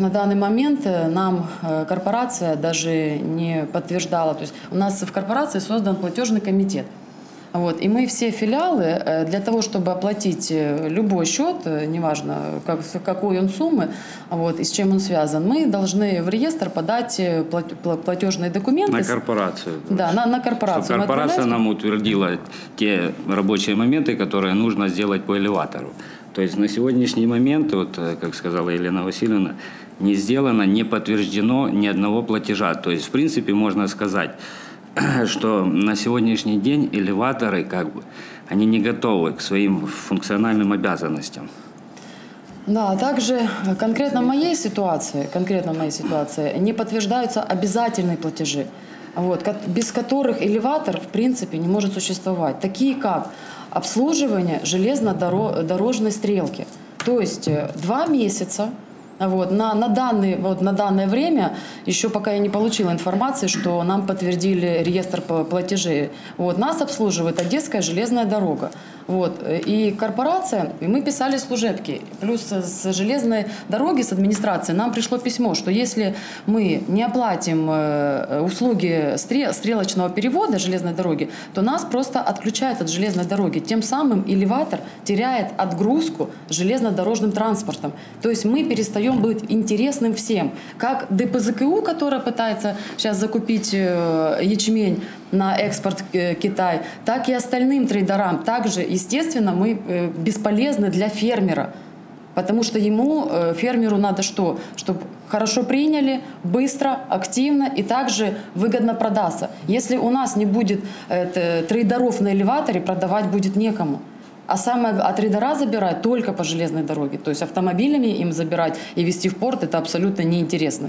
на данный момент нам корпорация даже не подтверждала. То есть у нас в корпорации создан платежный комитет. Вот. И мы все филиалы для того, чтобы оплатить любой счет, неважно какой он суммы, вот, и с чем он связан, мы должны в реестр подать платежные документы. На корпорацию. Да, на корпорацию. Чтобы корпорация нам утвердила те рабочие моменты, которые нужно сделать по элеватору. То есть на сегодняшний момент, вот, как сказала Елена Васильевна, не сделано, не подтверждено ни одного платежа. То есть в принципе можно сказать, что на сегодняшний день элеваторы, как бы, они не готовы к своим функциональным обязанностям. Да, также конкретно в моей ситуации не подтверждаются обязательные платежи, вот, без которых элеватор в принципе не может существовать. Такие как обслуживание железнодорожной стрелки. То есть 2 месяца. Вот. На данное время, еще пока я не получила информации, что нам подтвердили реестр платежей, вот, нас обслуживает Одесская железная дорога. Вот. И корпорация, и мы писали служебки, плюс с железной дороги, с администрации нам пришло письмо, что если мы не оплатим услуги стрелочного перевода железной дороги, то нас просто отключают от железной дороги. Тем самым элеватор теряет отгрузку железнодорожным транспортом. То есть мы перестаем быть интересным всем. Как ДПЗКУ, которая пытается сейчас закупить ячмень на экспорт Китай, так и остальным трейдерам. Также, естественно, мы бесполезны для фермера. Потому что ему, фермеру, надо что? Чтобы хорошо приняли, быстро, активно и также выгодно продаться. Если у нас не будет трейдеров на элеваторе, продавать будет некому. А самое от трейдера забирать только по железной дороге. То есть автомобилями им забирать и везти в порт – это абсолютно неинтересно.